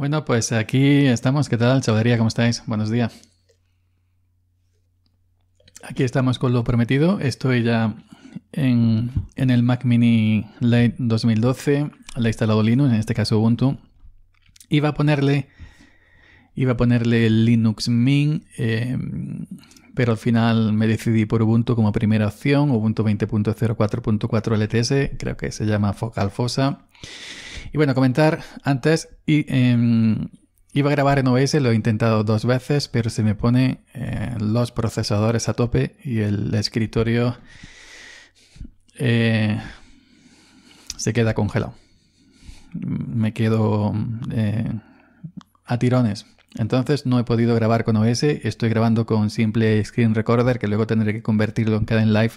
Bueno, pues aquí estamos. ¿Qué tal, Chaudería? ¿Cómo estáis? Buenos días. Aquí estamos con lo prometido. Estoy ya en el Mac mini Late 2012. Le he instalado Linux, en este caso Ubuntu. Iba a ponerle Linux Mint, pero al final me decidí por Ubuntu como primera opción. Ubuntu 20.04.4 LTS, creo que se llama Focal Fossa. Y bueno, comentar antes, iba a grabar en OBS, lo he intentado dos veces, pero se me pone los procesadores a tope y el escritorio se queda congelado. Me quedo a tirones. Entonces no he podido grabar con OBS, estoy grabando con Simple Screen Recorder, que luego tendré que convertirlo en Kdenlive,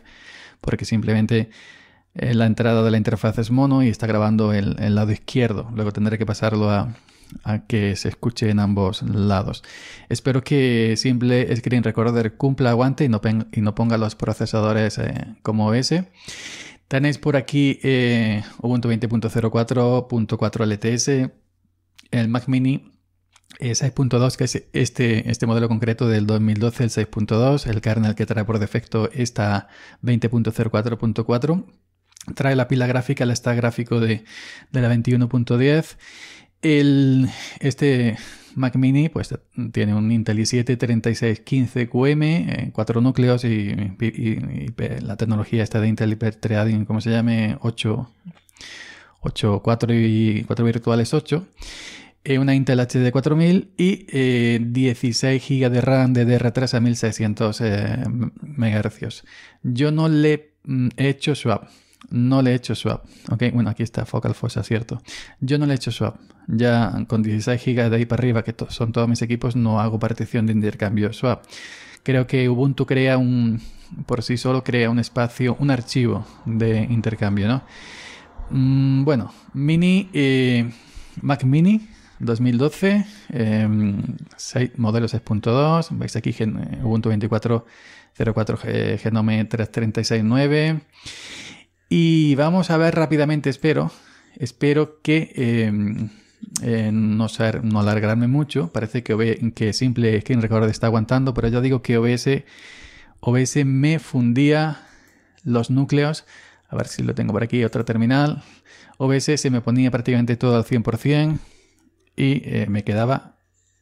porque simplemente la entrada de la interfaz es mono y está grabando el lado izquierdo. Luego tendré que pasarlo a que se escuche en ambos lados. Espero que Simple Screen Recorder cumpla, aguante y no ponga los procesadores como OBS. Tenéis por aquí Ubuntu 20.04.4 LTS, el Mac mini 6.2, que es este modelo concreto del 2012, el 6.2, el kernel que trae por defecto esta 20.04.4. Trae la pila gráfica, el stack gráfico de la 21.10. Este Mac mini pues tiene un Intel i7-3615QM, 4 núcleos y la tecnología esta de Intel Hyper-Threading, como se llame, 4 virtuales 8. Una Intel HD 4000 y 16 GB de RAM DDR3 a 1600 MHz. Yo no le he hecho swap. Ok, bueno, aquí está Focal Fossa, cierto. Yo no le he hecho swap. Ya con 16 GB de ahí para arriba, que son todos mis equipos, no hago partición de intercambio swap. Creo que Ubuntu crea por sí solo crea un espacio, un archivo de intercambio, ¿no? Bueno, Mac mini 2012, modelo 6.2, veis aquí Ubuntu 24.04, Genome 3.36.9. Y vamos a ver rápidamente, espero que no alargarme mucho. Parece que Simple Screen Recorder está aguantando, pero ya digo que OBS me fundía los núcleos. A ver si lo tengo por aquí, otra terminal. OBS se me ponía prácticamente todo al 100%. Y me quedaba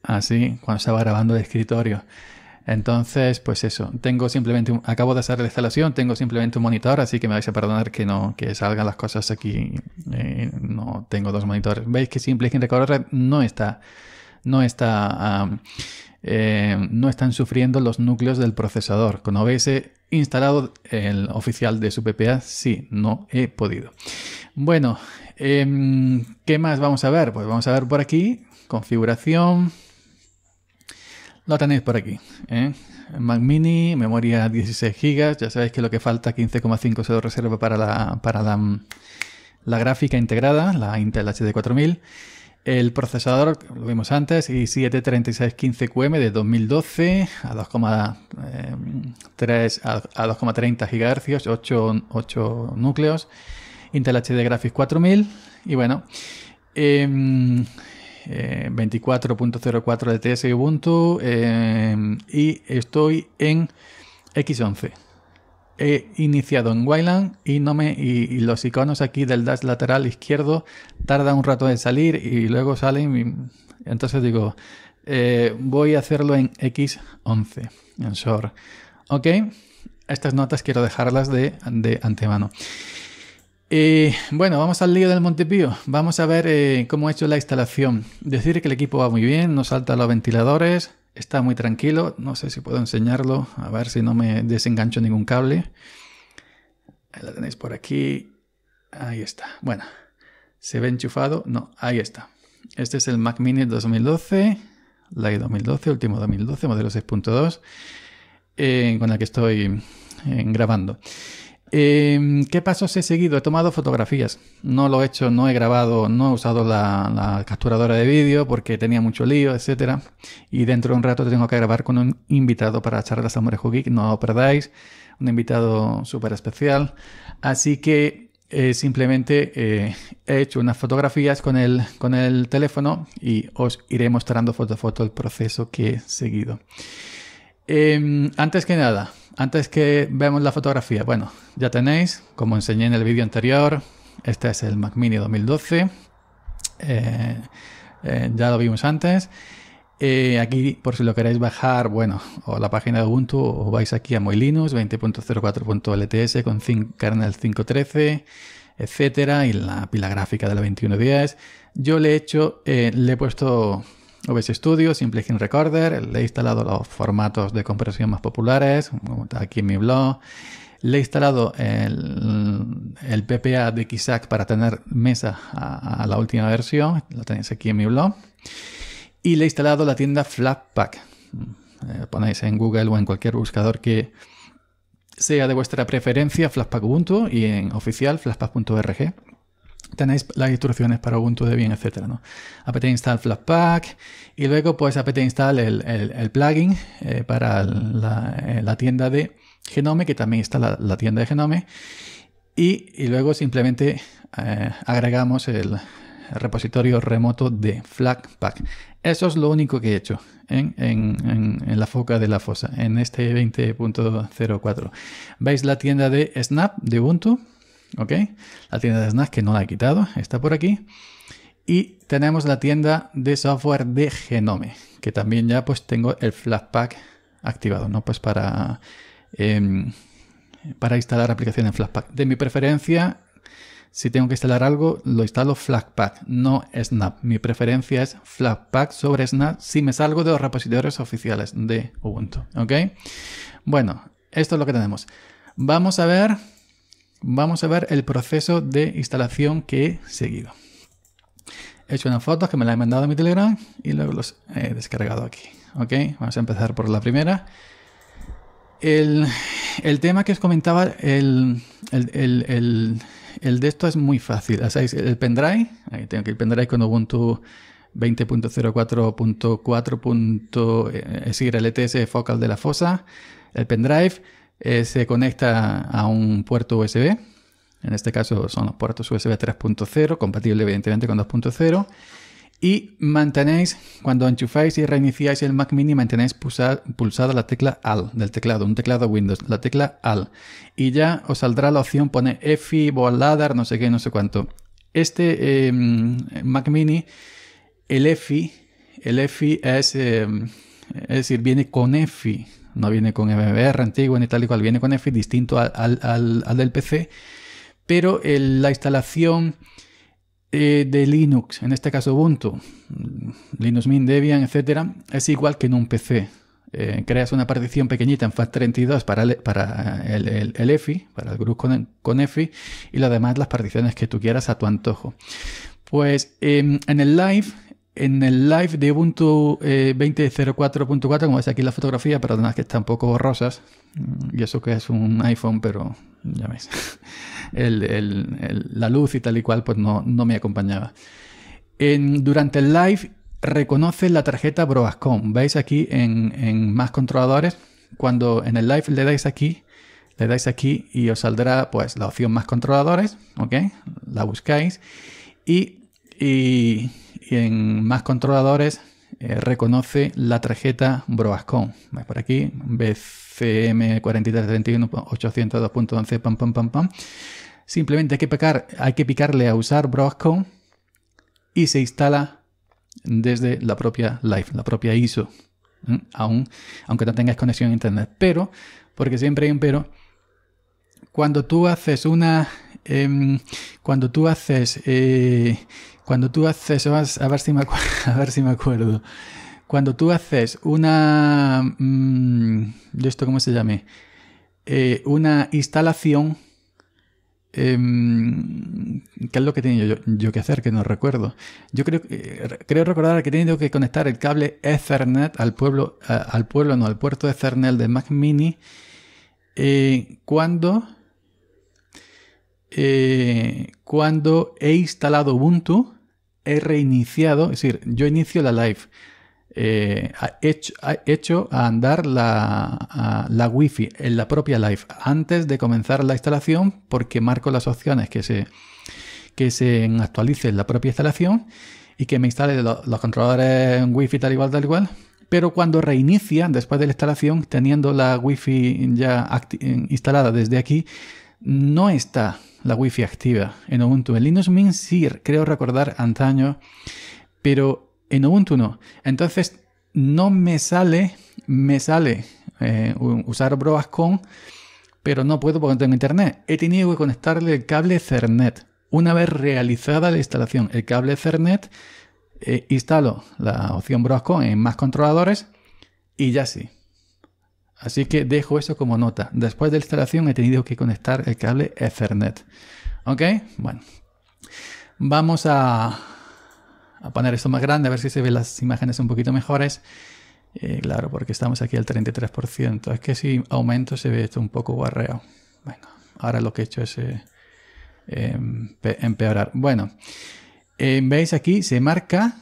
así cuando estaba grabando de escritorio. Entonces, pues eso, tengo simplemente acabo de hacer la instalación, tengo simplemente un monitor, así que me vais a perdonar que salgan las cosas aquí. No tengo dos monitores. Veis que Simple Screen Recorder no están sufriendo los núcleos del procesador. Con OBS instalado, el oficial de su PPA, sí, no he podido. Bueno, ¿qué más vamos a ver? Pues vamos a ver por aquí, configuración. Lo tenéis por aquí, ¿eh? Mac mini, memoria 16 GB. Ya sabéis que lo que falta, 15,5 se lo reserva para la gráfica integrada, la Intel HD 4000. El procesador, lo vimos antes, i7-3615QM de 2012 a 2,30 GHz, 8 núcleos, Intel HD Graphics 4000 y bueno, 24.04 LTS y Ubuntu, y estoy en X11. He iniciado en WLAN y los iconos aquí del dash lateral izquierdo tarda un rato en salir y luego salen. Entonces digo, voy a hacerlo en X11, en SOR. Ok, estas notas quiero dejarlas de antemano. Bueno, vamos al lío del Montepío. Vamos a ver cómo he hecho la instalación. Decir que el equipo va muy bien, no salta los ventiladores. Está muy tranquilo, no sé si puedo enseñarlo, a ver si no me desengancho ningún cable. Ahí la tenéis por aquí, ahí está. Bueno, ¿se ve enchufado? No, ahí está. Este es el Mac mini 2012, Lite 2012, último 2012, modelo 6.2, con el que estoy grabando. ¿Qué pasos he seguido? He tomado fotografías, no lo he hecho, no he grabado, no he usado la capturadora de vídeo porque tenía mucho lío, etcétera. Y dentro de un rato tengo que grabar con un invitado para charlar a Salmorejo Geek, no lo perdáis, un invitado súper especial. Así que Simplemente he hecho unas fotografías con el teléfono y os iré mostrando foto a foto el proceso que he seguido. Antes que nada, antes que veamos la fotografía, bueno, ya tenéis, como enseñé en el vídeo anterior, este es el Mac mini 2012, ya lo vimos antes. Aquí, por si lo queréis bajar, bueno, o la página de Ubuntu, o vais aquí a MuyLinux 20.04.LTS con kernel 5.13, etcétera, y la pila gráfica de la 2110. Yo le he puesto OBS Studio, Simple Screen Recorder, le he instalado los formatos de compresión más populares, aquí en mi blog. Le he instalado el PPA de Kisak para tener mesa a la última versión, lo tenéis aquí en mi blog. Y le he instalado la tienda Flatpak. Ponéis en Google o en cualquier buscador que sea de vuestra preferencia Flatpak Ubuntu, y en oficial flatpak.org tenéis las instrucciones para Ubuntu Debian, etcétera, ¿no? apt install Flatpak, y luego pues apt install el plugin para la tienda de Genome, que también está la tienda de Genome, y luego simplemente agregamos el repositorio remoto de Flatpak. Eso es lo único que he hecho en la foca de la fosa, en este 20.04. ¿Veis la tienda de Snap de Ubuntu? ¿Ok? La tienda de Snap que no la he quitado, está por aquí. Y tenemos la tienda de software de Genome, que también ya pues tengo el Flatpak activado, ¿no? Pues para instalar aplicaciones Flatpak. De mi preferencia, si tengo que instalar algo, lo instalo Flatpak, no Snap. Mi preferencia es Flatpak sobre Snap si me salgo de los repositorios oficiales de Ubuntu. ¿Ok? Bueno, esto es lo que tenemos. Vamos a ver el proceso de instalación que he seguido. He hecho unas fotos que me las he mandado a mi Telegram y luego los he descargado aquí. ¿Ok? Vamos a empezar por la primera. El tema que os comentaba, el de esto es muy fácil. Hacéis el pendrive. Ahí tengo aquí el pendrive con Ubuntu 20.04.4. Es decir, LTS Focal de la Fossa. El pendrive se conecta a un puerto USB. En este caso son los puertos USB 3.0, compatible evidentemente con 2.0. Y mantenéis, cuando enchufáis y reiniciáis el Mac mini, mantenéis pulsada la tecla AL del teclado, un teclado Windows, la tecla AL. Y ya os saldrá la opción, pone EFI, Boladar, no sé qué, no sé cuánto. Este Mac mini, el EFI es decir, viene con EFI, no viene con MBR antiguo ni tal y cual, viene con EFI, distinto al del PC, pero la instalación de Linux, en este caso Ubuntu, Linux Mint, Debian, etcétera, es igual que en un PC. Creas una partición pequeñita en FAT32 para el EFI, para el GRUB con EFI, y lo demás las particiones que tú quieras a tu antojo. Pues en el live de Ubuntu 20.04.4, como ves aquí la fotografía, perdonad que está un poco borrosas, y eso que es un iPhone, pero ya veis, la luz y tal y cual pues no me acompañaba. Durante el live reconoce la tarjeta Broadcom. Veis aquí en más controladores, cuando en el live le dais aquí y os saldrá pues la opción más controladores, ¿ok? La buscáis y en más controladores reconoce la tarjeta Broadcom. Por aquí, BCM4331802.11, pam, pam, pam, pam. Simplemente hay que picarle a usar Broadcom y se instala desde la propia Live, la propia ISO, aunque no tengáis conexión a internet. Pero, porque siempre hay un pero, Cuando tú haces una instalación, ¿qué es lo que tenía yo que hacer? Que no recuerdo. Yo creo recordar que he tenido que conectar el cable Ethernet al puerto Ethernet del Mac mini cuando he instalado Ubuntu, he reiniciado, es decir, yo inicio la live, hecho a andar la Wi-Fi en la propia Live antes de comenzar la instalación, porque marco las opciones que se actualice en la propia instalación y que me instale los controladores Wi-Fi tal igual, pero cuando reinicia después de la instalación, teniendo la Wi-Fi ya instalada desde aquí, no está la Wi-Fi activa en Ubuntu. En Linux Mint sí, creo recordar antaño, pero en Ubuntu no. Entonces no me sale usar Broadcom, pero no puedo porque no tengo internet. He tenido que conectarle el cable Ethernet. Una vez realizada la instalación, el cable Ethernet, instalo la opción Broadcom en más controladores y ya sí. Así que dejo eso como nota. Después de la instalación he tenido que conectar el cable Ethernet. ¿Ok? Bueno. Vamos a poner esto más grande, a ver si se ven las imágenes un poquito mejores. Claro, porque estamos aquí al 33%. Es que si aumento se ve esto un poco guarreo. Bueno, ahora lo que he hecho es empeorar. Bueno, veis aquí, se marca.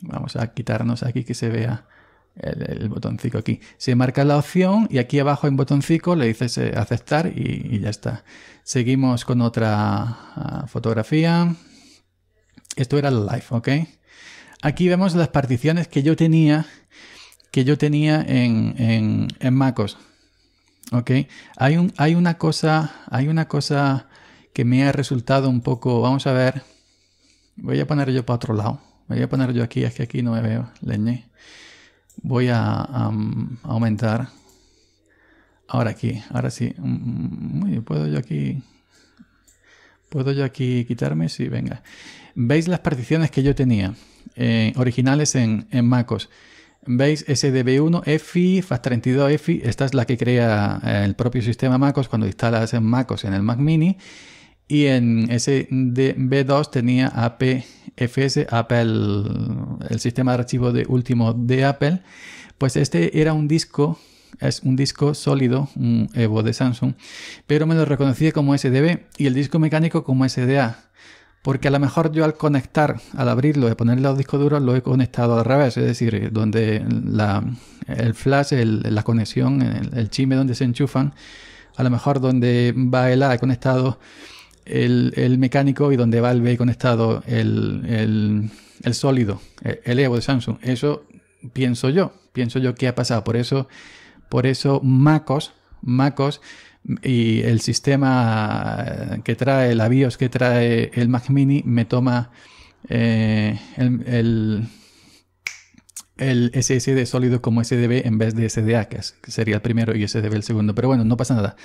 Vamos a quitarnos aquí que se vea el botoncito aquí. Se marca la opción y aquí abajo en botoncito le dices aceptar y ya está. Seguimos con otra fotografía. Esto era el live, ¿ok? Aquí vemos las particiones que yo tenía en MacOS, ¿ok? Hay una cosa que me ha resultado un poco... Vamos a ver. Voy a poner yo para otro lado. Voy a poner yo aquí, es que aquí no me veo. Leñé. Voy a aumentar. Ahora aquí, ahora sí. ¿Puedo yo aquí...? ¿Puedo yo aquí quitarme? Sí, venga. ¿Veis las particiones que yo tenía? Originales en MacOS. ¿Veis? SDB1, EFI, FAT32, EFI. Esta es la que crea el propio sistema MacOS cuando instalas en MacOS en el Mac mini. Y en SDB2 tenía APFS, Apple, el sistema de archivo de último de Apple. Pues este era un disco... Es un disco sólido, un Evo de Samsung, pero me lo reconocía como SDB y el disco mecánico como SDA, porque a lo mejor yo al conectar, al abrirlo y ponerle los discos duros, lo he conectado al revés, es decir, donde el flash, la conexión, el chisme donde se enchufan, a lo mejor donde va el A he conectado el mecánico y donde va el B he conectado el sólido, el Evo de Samsung. Eso pienso yo que ha pasado, por eso MacOS y el sistema que trae, la BIOS que trae el Mac mini, me toma el SSD sólido como SDB en vez de SDA, que sería el primero, y SDB el segundo. Pero bueno, no pasa nada.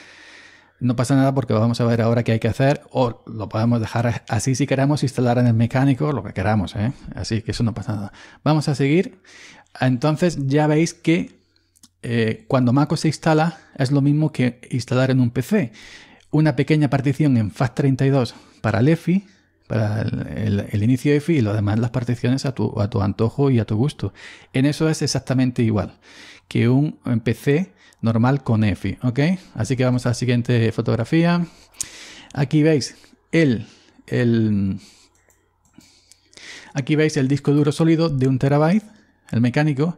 No pasa nada porque vamos a ver ahora qué hay que hacer, o lo podemos dejar así si queramos, instalar en el mecánico, lo que queramos, ¿eh? Así que eso no pasa nada. Vamos a seguir. Entonces ya veis que cuando MacOS se instala es lo mismo que instalar en un PC. Una pequeña partición en FAT32 para el EFI, para el inicio EFI, y lo demás las particiones a tu antojo y a tu gusto. En eso es exactamente igual que un PC normal con EFI, ¿ok? Así que vamos a la siguiente fotografía. Aquí veis el disco duro sólido de 1 TB, el mecánico,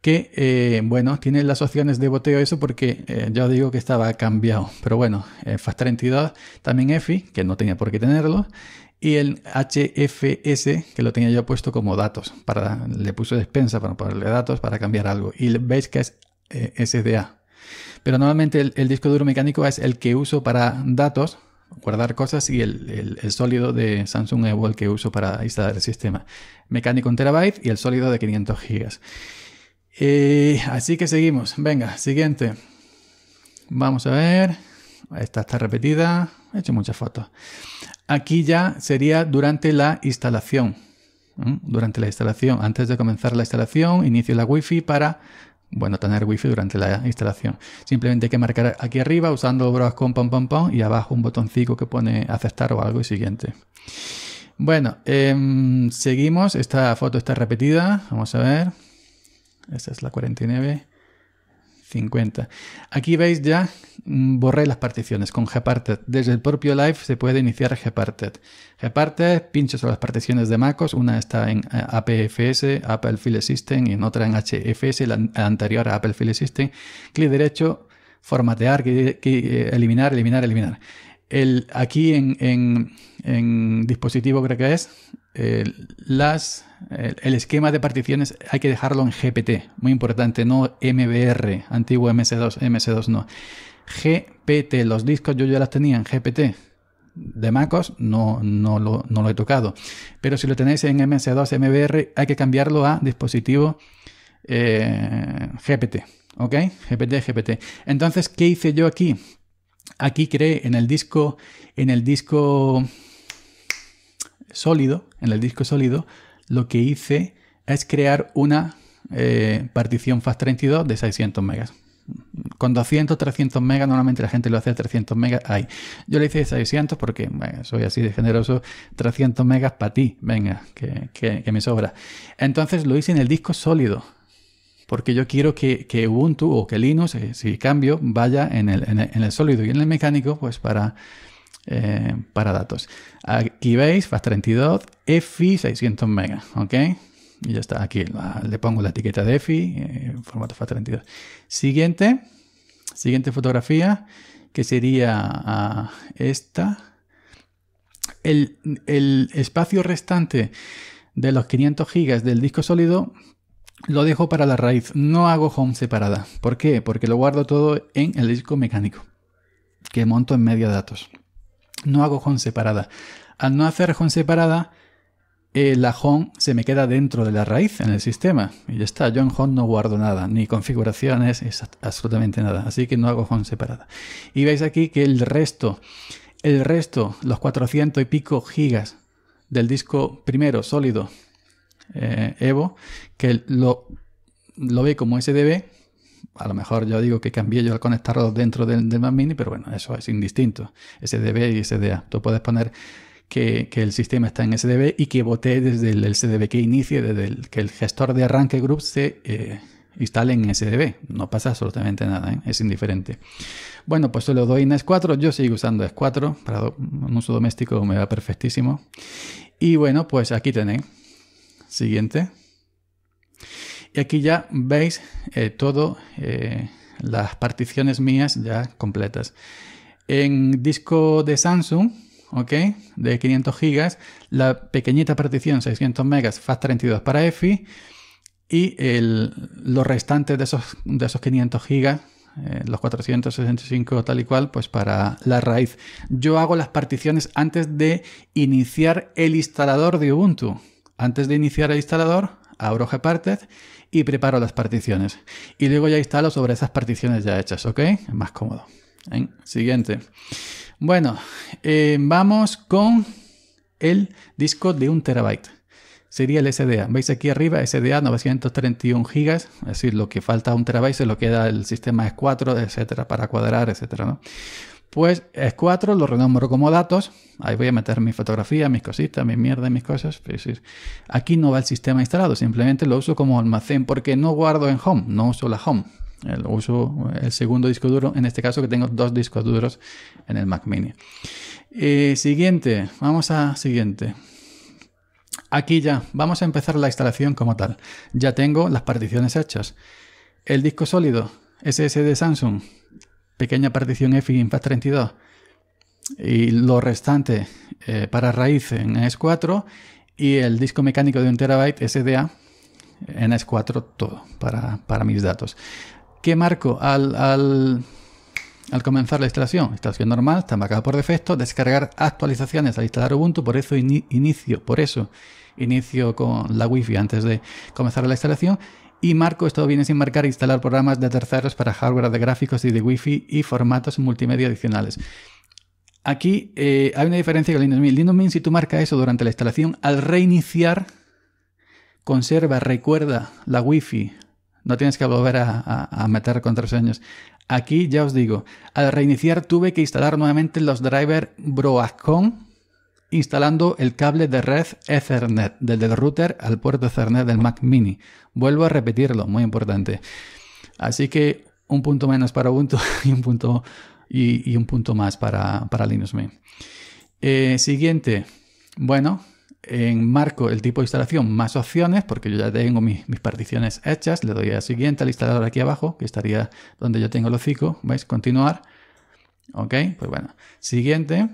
que bueno, tiene las opciones de boteo, eso porque ya os digo que estaba cambiado, pero bueno, FAT32, también EFI, que no tenía por qué tenerlo, y el HFS, que lo tenía yo puesto como datos, le puse despensa para ponerle datos para cambiar algo, y veis que es SDA, pero normalmente el disco duro mecánico es el que uso para datos, guardar cosas, y el sólido de Samsung Evo el que uso para instalar el sistema mecánico, 1 TB, y el sólido de 500 GB. Así que seguimos. Venga, siguiente. Vamos a ver. Esta está repetida. He hecho muchas fotos. Aquí ya sería durante la instalación. Durante la instalación. Antes de comenzar la instalación, inicio la Wi-Fi para, bueno, tener Wi-Fi durante la instalación. Simplemente hay que marcar aquí arriba usando Broadcom, y abajo un botoncito que pone aceptar o algo y siguiente. Bueno, seguimos. Esta foto está repetida. Vamos a ver. Esta es la 49. 50. Aquí veis ya, borré las particiones con GParted. Desde el propio Live se puede iniciar GParted. GParted, pincho sobre las particiones de MacOS. Una está en APFS, Apple File System, y en otra en HFS, la anterior a Apple File System. Clic derecho, formatear, eliminar, eliminar, eliminar. Aquí en dispositivo creo que es, el esquema de particiones hay que dejarlo en GPT, muy importante, no MBR, antiguo MS2, MS2 no. GPT, los discos yo ya las tenía en GPT de MacOS, no lo he tocado. Pero si lo tenéis en MS2, MBR, hay que cambiarlo a dispositivo GPT, ¿ok? GPT. Entonces, ¿qué hice yo aquí? Aquí creé en el disco sólido, lo que hice es crear una partición FAT32 de 600 megas. Con 200, 300 megas, normalmente la gente lo hace a 300 megas. Ahí. Yo le hice 600 porque bueno, soy así de generoso. 300 megas para ti, venga, que me sobra. Entonces lo hice en el disco sólido. Porque yo quiero que Ubuntu o que Linux, si cambio, vaya en el sólido y en el mecánico, pues para datos. Aquí veis, FAT32, EFI 600 megas, ¿ok? Y ya está, aquí le pongo la etiqueta de EFI, formato FAT32. Siguiente fotografía, que sería esta. El espacio restante de los 500 gigas del disco sólido lo dejo para la raíz, no hago home separada. ¿Por qué? Porque lo guardo todo en el disco mecánico, que monto en media datos. No hago home separada. Al no hacer home separada, la home se me queda dentro de la raíz en el sistema. Y ya está, yo en home no guardo nada, ni configuraciones, absolutamente nada. Así que no hago home separada. Y veis aquí que el resto, los 400 y pico gigas del disco primero sólido, Evo, que lo ve como SDB. A lo mejor yo digo que cambié yo al conectarlo dentro del Mac mini, pero bueno, eso es indistinto, SDB y SDA. Tú puedes poner que el sistema está en SDB y que boté desde el SDB, que inicie desde que el gestor de arranque GRUB se instale en SDB. No pasa absolutamente nada, ¿eh? Es indiferente. Bueno, pues se lo doy en ES4. Yo sigo usando ES4 para un uso doméstico, me va perfectísimo. Y bueno, pues aquí tenéis. Siguiente. Y aquí ya veis las particiones mías ya completas. En disco de Samsung, ¿ok? De 500 gigas, la pequeñita partición 600 megas FAT32 para EFI, y los restantes de esos 500 gigas, los 465 tal y cual, pues para la raíz. Yo hago las particiones antes de iniciar el instalador de Ubuntu. Antes de iniciar el instalador, abro GParted y preparo las particiones. Y luego ya instalo sobre esas particiones ya hechas, ¿ok? Es más cómodo. ¿Eh? Siguiente. Bueno, vamos con el disco de 1 TB. Sería el SDA. Veis aquí arriba, SDA 931 GB. Es decir, lo que falta a 1 TB se lo queda el sistema ES4, etcétera, para cuadrar, etcétera, ¿no? Pues ES4 lo renombro como datos. Ahí voy a meter mi fotografía, mis cositas, mis mierdas, mis cosas. Aquí no va el sistema instalado, simplemente lo uso como almacén porque no guardo en home, no uso la home. Lo uso el segundo disco duro, en este caso que tengo 2 discos duros en el Mac mini. Siguiente, vamos a siguiente. Aquí ya, vamos a empezar la instalación como tal. Ya tengo las particiones hechas. El disco sólido, SSD Samsung. Pequeña partición EFI en FAT32 y lo restante para raíz en ES4 y el disco mecánico de 1 TB SDA en ES4 todo para mis datos. ¿Qué marco al comenzar la instalación? Instalación normal, está marcado por defecto, descargar actualizaciones al instalar Ubuntu, por eso inicio con la Wi-Fi antes de comenzar la instalación. Y marco, esto viene sin marcar, instalar programas de terceros para hardware de gráficos y de Wi-Fi y formatos multimedia adicionales. Aquí hay una diferencia con Linux Mint. Linux Mint, si tú marcas eso durante la instalación, al reiniciar, conserva, recuerda la Wi-Fi. No tienes que volver a meter contraseñas. Aquí ya os digo, al reiniciar tuve que instalar nuevamente los drivers Broadcom, instalando el cable de red Ethernet desde el router al puerto Ethernet del Mac mini. Vuelvo a repetirlo, muy importante. Así que un punto menos para Ubuntu y un punto más para Linux Mint. Siguiente, bueno, enmarco el tipo de instalación más opciones, porque yo ya tengo mis particiones hechas. Le doy a siguiente al instalador aquí abajo, que estaría donde yo tengo el hocico, ¿veis? Continuar. Ok, pues bueno, siguiente.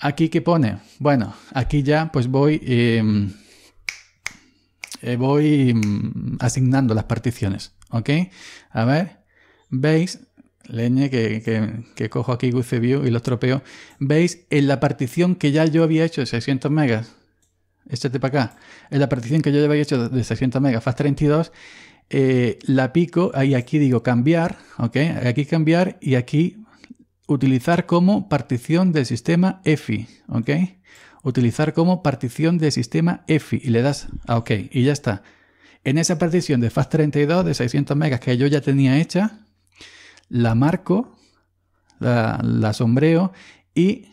Aquí que pone, bueno, aquí ya pues voy asignando las particiones, ¿ok? A ver, veis, leñe que cojo aquí Guce View y lo tropeo, veis en la partición que ya yo había hecho de 600 megas, échate para acá, en la partición que yo ya había hecho de 600 megas, FAT32, la pico, ahí aquí digo cambiar, ¿ok? Aquí cambiar y aquí utilizar como partición del sistema EFI, ¿ok? Utilizar como partición del sistema EFI y le das a OK y ya está. En esa partición de FAT32 de 600 megas que yo ya tenía hecha, la marco, la sombreo y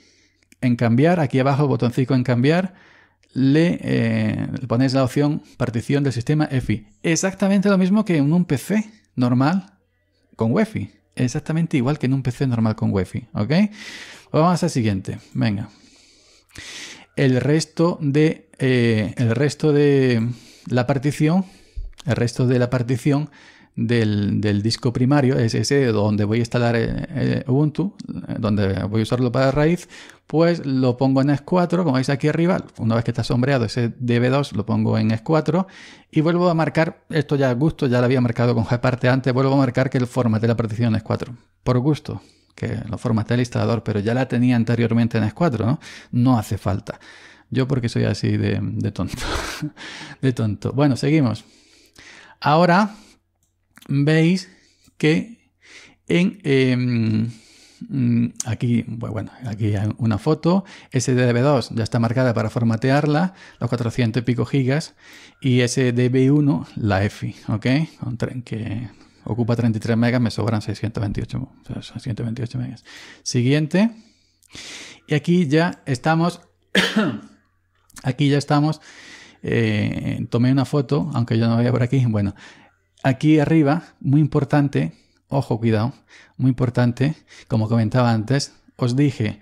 en cambiar, aquí abajo botoncito en cambiar, le ponéis la opción partición del sistema EFI. Exactamente lo mismo que en un PC normal con UEFI. Exactamente igual que en un PC normal con UEFI, ¿ok? Vamos al siguiente, venga. El resto de la partición del disco primario, es ese donde voy a instalar Ubuntu, donde voy a usarlo para raíz, pues lo pongo en EXT4, como veis aquí arriba. Una vez que está sombreado ese DB2 lo pongo en EXT4 y vuelvo a marcar, esto ya a gusto, ya lo había marcado con GParted antes, vuelvo a marcar que el formate de la partición en EXT4, por gusto, que lo formate el instalador, pero ya la tenía anteriormente en EXT4, ¿no? No hace falta. Yo porque soy así de tonto. De tonto. Bueno, seguimos. Ahora veis que aquí, bueno, aquí hay una foto, SDB2 ya está marcada para formatearla, los 400 y pico gigas, y SDB1 la EFI, ¿ok? Que ocupa 33 megas, me sobran 628 megas. Siguiente. Y aquí ya estamos, tomé una foto, aunque yo no veía por aquí, bueno. Aquí arriba, muy importante, ojo, cuidado, muy importante, como comentaba antes, os dije,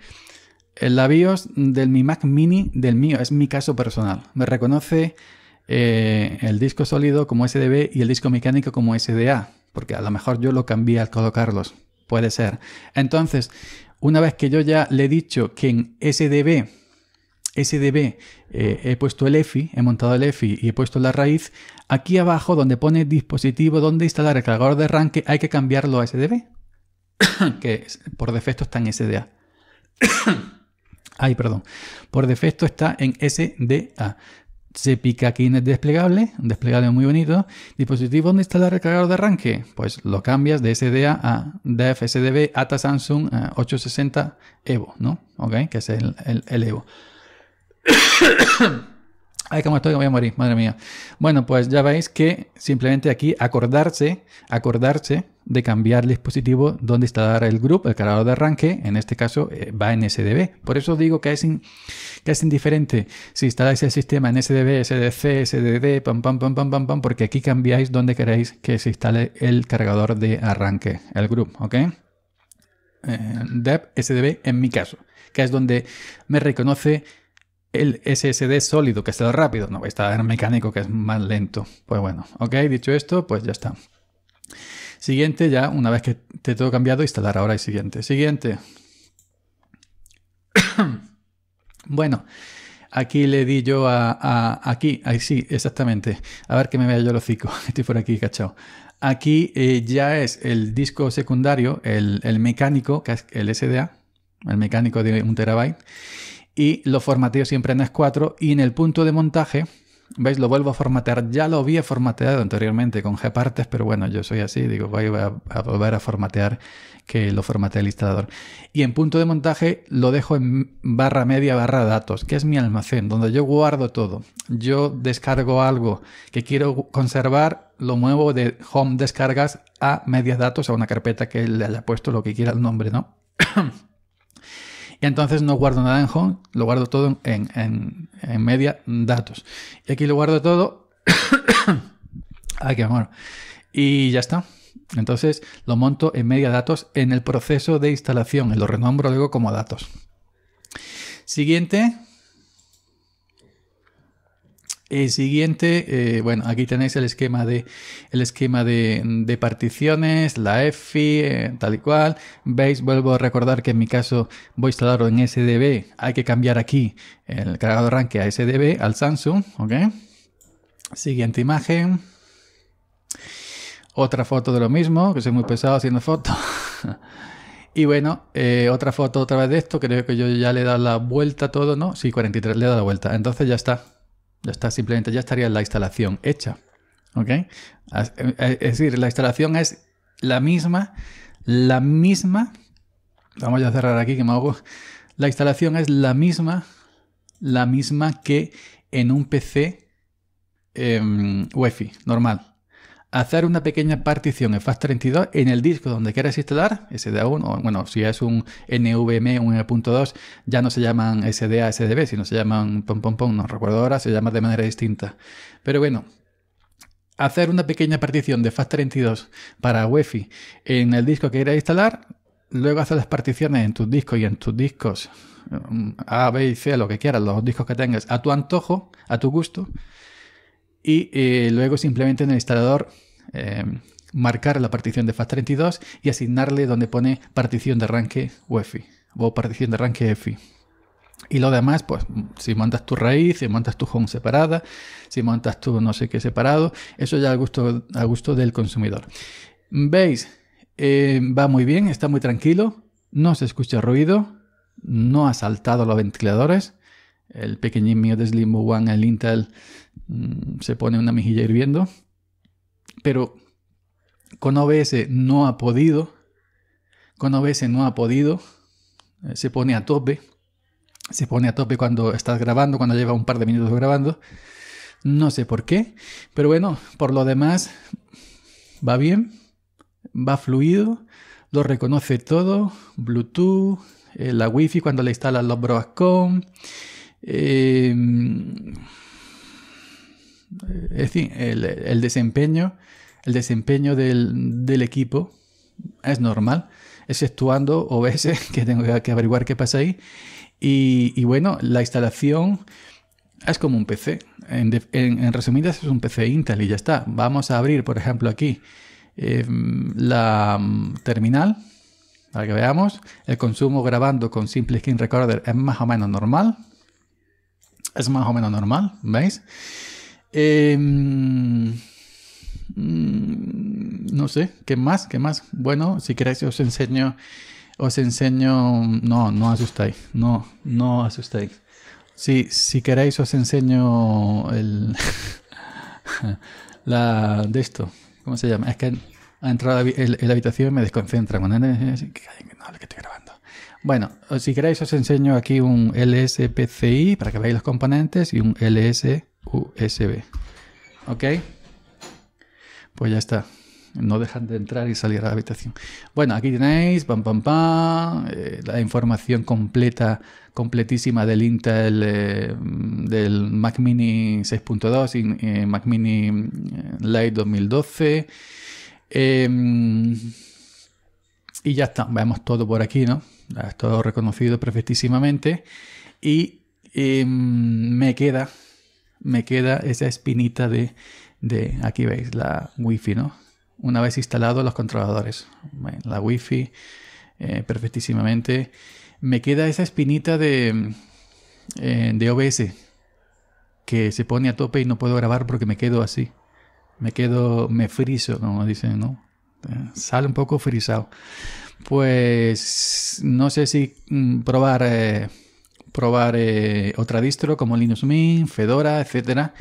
en la BIOS de mi Mac mini, del mío, es mi caso personal, me reconoce el disco sólido como SDB y el disco mecánico como SDA, porque a lo mejor yo lo cambié al colocarlos, puede ser. Entonces, una vez que yo ya le he dicho que en SDB he puesto el EFI, he montado el EFI y he puesto la raíz, aquí abajo donde pone dispositivo, donde instalar el cargador de arranque, hay que cambiarlo a SDB, que por defecto está en SDA. Ay, perdón. Por defecto está en SDA. Se pica aquí en el desplegable, un desplegable muy bonito. Dispositivo donde instalar el cargador de arranque, pues lo cambias de SDA a DEF SDB ATA Samsung 860 Evo, ¿no? Ok, que es el Evo. Ay, como estoy, me voy a morir, madre mía. Bueno, pues ya veis que simplemente aquí acordarse de cambiar el dispositivo donde instalar el GRUB, el cargador de arranque, en este caso va en SDB. Por eso digo que es indiferente si instaláis el sistema en SDB, SDC, SDD, pam, porque aquí cambiáis donde queréis que se instale el cargador de arranque, el GRUB, ¿ok? DEP, SDB en mi caso, que es donde me reconoce el SSD sólido, que está rápido, no está el mecánico, que es más lento. Pues bueno, ok, dicho esto, pues ya está. Siguiente, ya una vez que te todo cambiado, instalar ahora el siguiente. Siguiente. Bueno, aquí le di yo aquí, ahí sí, exactamente. A ver que me vea yo el hocico, estoy por aquí, cachao. Aquí ya es el disco secundario, el mecánico, que es el SDA, el mecánico de 1 TB. Y lo formateo siempre en EXT4 y en el punto de montaje, ¿veis? Lo vuelvo a formatear. Ya lo había formateado anteriormente con GParted, pero bueno, yo soy así, digo, voy a volver a formatear, que lo formatee el instalador. Y en punto de montaje lo dejo en barra media, barra datos, que es mi almacén, donde yo guardo todo. Yo descargo algo que quiero conservar, lo muevo de home descargas a medias datos, a una carpeta que le haya puesto lo que quiera el nombre, ¿no? Y entonces no guardo nada en home, lo guardo todo en media datos. Y aquí lo guardo todo. Ay, qué amor. y ya está. Entonces lo monto en media datos en el proceso de instalación, lo renombro luego como datos. Siguiente. El siguiente, bueno, aquí tenéis el esquema de particiones, la EFI, tal y cual. Veis, vuelvo a recordar que en mi caso voy a instalarlo en SDB. Hay que cambiar aquí el cargador arranque a SDB, al Samsung, ¿ok? Siguiente imagen. Otra foto de lo mismo, que soy muy pesado haciendo fotos. Y bueno, otra foto otra vez de esto. Creo que yo ya le he dado la vuelta a todo, ¿no? Sí, 43, le he dado la vuelta. Entonces ya está. Ya está, simplemente ya estaría la instalación hecha, ¿ok? Es decir, la instalación es la misma, vamos a cerrar aquí que me hago, la instalación es la misma que en un PC UEFI normal. Hacer una pequeña partición en FAT32 en el disco donde quieras instalar, SDA1, o bueno, si es un NVMe, un N.2, ya no se llaman SDA, SDB, sino se llaman no recuerdo ahora, se llama de manera distinta. Pero bueno, hacer una pequeña partición de FAT32 para UEFI en el disco que quieras instalar, luego hacer las particiones en tus discos y en tus discos A, B y C, lo que quieras, los discos que tengas, a tu antojo, a tu gusto. Y luego simplemente en el instalador marcar la partición de FAT32 y asignarle donde pone partición de arranque UEFI o partición de arranque EFI. Y lo demás, pues si montas tu raíz, si montas tu home separada, si montas tu no sé qué separado, eso ya a gusto del consumidor. ¿Veis? Va muy bien, está muy tranquilo, no se escucha ruido, no ha saltado los ventiladores. El pequeñín mío de Slimbo One, el Intel, se pone una mejilla hirviendo. Pero con OBS no ha podido. Con OBS no ha podido. Se pone a tope. Se pone a tope cuando estás grabando, cuando lleva un par de minutos grabando. No sé por qué. Pero bueno, por lo demás, va bien. Va fluido. Lo reconoce todo. Bluetooth, la Wi-Fi cuando le instalan los Broadcom. Es decir, el desempeño del equipo es normal, exceptuando OBS, que tengo que averiguar qué pasa ahí. Y bueno, la instalación es como un PC. En resumidas, es un PC Intel y ya está. Vamos a abrir, por ejemplo, aquí la terminal para que veamos. El consumo grabando con Simple Screen Recorder es más o menos normal. Es más o menos normal, ¿veis? No sé, ¿qué más? Bueno, si queréis os enseño... No asustáis, no asustáis. Si queréis os enseño la de esto, ¿cómo se llama? Es que ha entrado en la habitación y me desconcentra. Cuando que estoy grabando. Bueno, si queréis os enseño aquí un LSPCI para que veáis los componentes y un LSUSB. ¿Ok? Pues ya está. No dejan de entrar y salir a la habitación. Bueno, aquí tenéis la información completísima del Intel, del Mac mini 6.2 y Mac mini Lite 2012. Y ya está, vemos todo por aquí, ¿no? Es todo reconocido perfectísimamente. Y me queda esa espinita de aquí veis, la Wi-Fi, ¿no? Una vez instalados los controladores, la Wi-Fi perfectísimamente. Me queda esa espinita de OBS que se pone a tope y no puedo grabar porque me quedo así. Me friso, como dicen, ¿no? Sale un poco frisado. Pues no sé si probar otra distro como Linux Mint, Fedora, etcétera.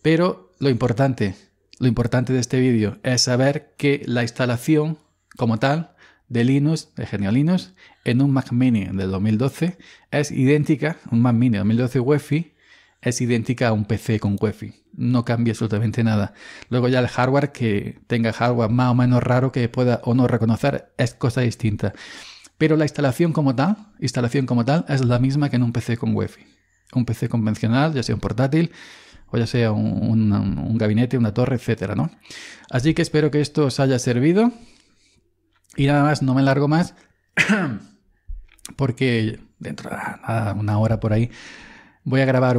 Pero lo importante de este vídeo es saber que la instalación como tal de Linux, de Genio Linux, en un Mac Mini del 2012 es idéntica, un Mac Mini 2012 UEFI es idéntica a un PC con UEFI. No cambia absolutamente nada. Luego ya el hardware, que tenga hardware más o menos raro que pueda o no reconocer, es cosa distinta. Pero la instalación como tal es la misma que en un PC con UEFI. Un PC convencional, ya sea un portátil, o ya sea un gabinete, una torre, etcétera, ¿no? Así que espero que esto os haya servido. Y nada más, no me largo más, porque dentro de nada, una hora por ahí, voy a grabar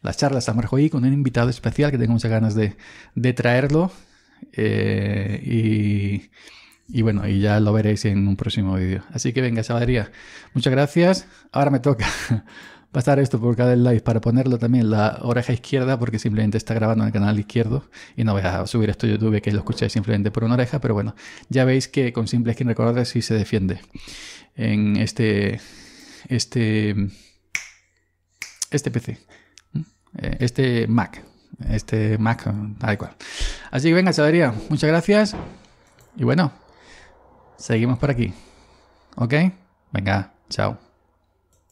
las charlas Salmorejo Geek con un invitado especial que tengo muchas ganas de traerlo. Y bueno, y ya lo veréis en un próximo vídeo. Así que venga, Salmorejo, muchas gracias. Ahora me toca pasar esto por Kdenlive para ponerlo también en la oreja izquierda, porque simplemente está grabando en el canal izquierdo y no voy a subir esto a YouTube, que lo escucháis simplemente por una oreja, pero bueno, ya veis que con Simple Screen Recorder sí se defiende en este PC, este Mac, tal cual. Así que venga, Salmorejo, muchas gracias y bueno, seguimos por aquí, ¿ok? Venga, chao.